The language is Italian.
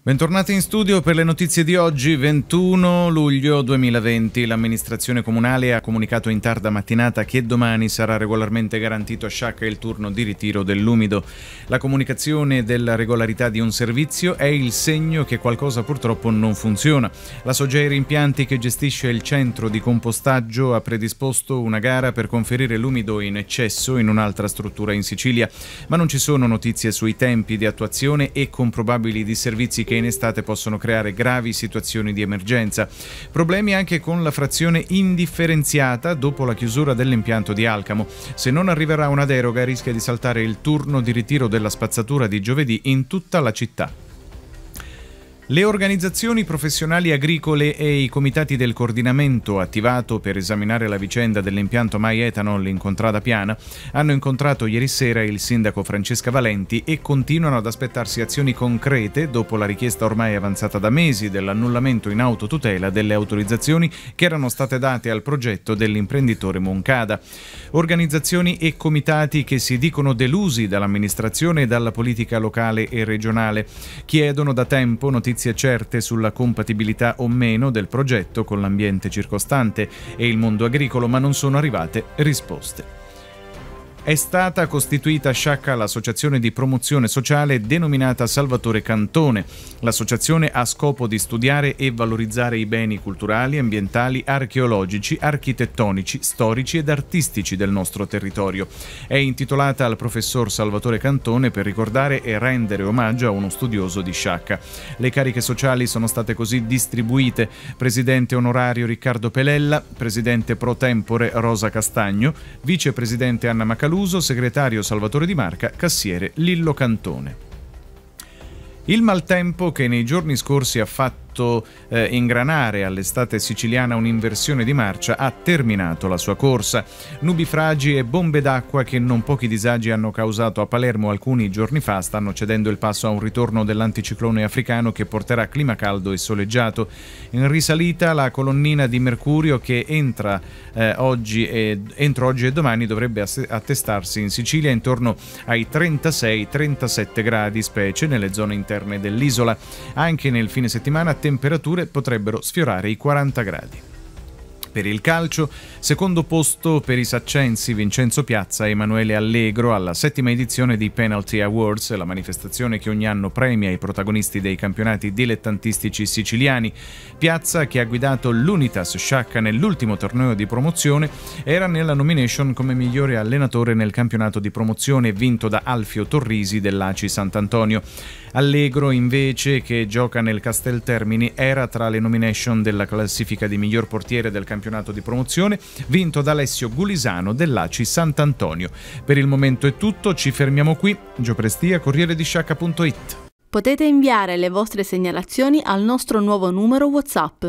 Bentornati in studio per le notizie di oggi, 21 luglio 2020. L'amministrazione comunale ha comunicato in tarda mattinata che domani sarà regolarmente garantito a Sciacca il turno di ritiro dell'umido. La comunicazione della regolarità di un servizio è il segno che qualcosa purtroppo non funziona. La Sogeri Impianti, che gestisce il centro di compostaggio, ha predisposto una gara per conferire l'umido in eccesso in un'altra struttura in Sicilia, ma non ci sono notizie sui tempi di attuazione e con probabili disservizi che in estate possono creare gravi situazioni di emergenza. Problemi anche con la frazione indifferenziata dopo la chiusura dell'impianto di Alcamo. Se non arriverà una deroga rischia di saltare il turno di ritiro della spazzatura di giovedì in tutta la città. Le organizzazioni professionali agricole e i comitati del coordinamento attivato per esaminare la vicenda dell'impianto MyEthanol in Contrada Piana hanno incontrato ieri sera il sindaco Francesca Valenti e continuano ad aspettarsi azioni concrete dopo la richiesta ormai avanzata da mesi dell'annullamento in autotutela delle autorizzazioni che erano state date al progetto dell'imprenditore Moncada. Organizzazioni e comitati che si dicono delusi dall'amministrazione e dalla politica locale e regionale chiedono da tempo notizie certe sulla compatibilità o meno del progetto con l'ambiente circostante e il mondo agricolo, ma non sono arrivate risposte. È stata costituita a Sciacca l'associazione di promozione sociale denominata Salvatore Cantone. L'associazione ha scopo di studiare e valorizzare i beni culturali, ambientali, archeologici, architettonici, storici ed artistici del nostro territorio. È intitolata al professor Salvatore Cantone per ricordare e rendere omaggio a uno studioso di Sciacca. Le cariche sociali sono state così distribuite: presidente onorario Riccardo Pelella, presidente pro tempore Rosa Castagno, vicepresidente Anna Macaluccio, segretario Salvatore Di Marca, cassiere Lillo Cantone. Il maltempo che nei giorni scorsi ha fatto ingranare all'estate siciliana un'inversione di marcia ha terminato la sua corsa. Nubifragi e bombe d'acqua che non pochi disagi hanno causato a Palermo alcuni giorni fa stanno cedendo il passo a un ritorno dell'anticiclone africano che porterà clima caldo e soleggiato. In risalita la colonnina di mercurio che entro oggi e domani dovrebbe attestarsi in Sicilia intorno ai 36-37 gradi, specie nelle zone interne dell'isola. Anche nel fine settimana temperature potrebbero sfiorare i 40 gradi. Per il calcio, secondo posto per i saccensi Vincenzo Piazza e Emanuele Allegro alla settima edizione di iPenalty Awards, la manifestazione che ogni anno premia i protagonisti dei campionati dilettantistici siciliani. Piazza, che ha guidato l'Unitas Sciacca nell'ultimo torneo di promozione, era nella nomination come migliore allenatore nel campionato di promozione vinto da Alfio Torrisi dell'ACI Sant'Antonio. Allegro, invece, che gioca nel Castel Termini, era tra le nomination della classifica di miglior portiere del campionato di promozione, vinto da Alessio Gulisano dell'ACI Sant'Antonio. Per il momento è tutto, ci fermiamo qui. Gioprestia, Corriere di Sciacca.it. Potete inviare le vostre segnalazioni al nostro nuovo numero WhatsApp.